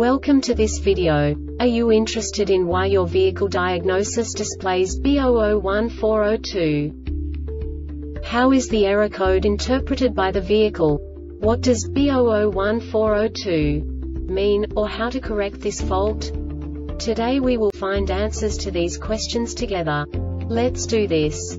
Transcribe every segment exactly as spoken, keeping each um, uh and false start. Welcome to this video. Are you interested in why your vehicle diagnosis displays B zero zero one four zero two? How is the error code interpreted by the vehicle? What does B zero zero one four zero two mean, or how to correct this fault? Today we will find answers to these questions together. Let's do this.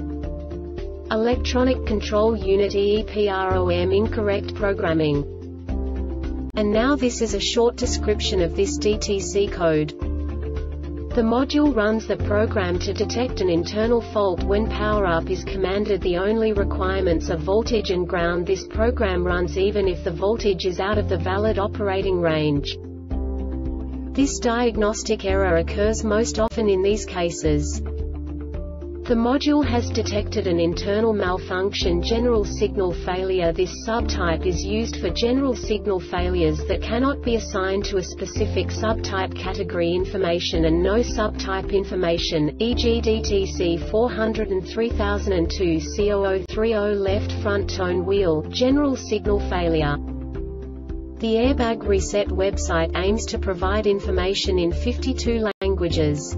Electronic Control Unit E E P R O M incorrect programming. And now this is a short description of this D T C code. The module runs the program to detect an internal fault when power up is commanded. The only requirements are voltage and ground. This program runs even if the voltage is out of the valid operating range. This diagnostic error occurs most often in these cases. The module has detected an internal malfunction, general signal failure. This subtype is used for general signal failures that cannot be assigned to a specific subtype category information and no subtype information, for example D T C four hundred three thousand two C zero zero three zero left front tone wheel, general signal failure. The Airbag Reset website aims to provide information in fifty-two languages.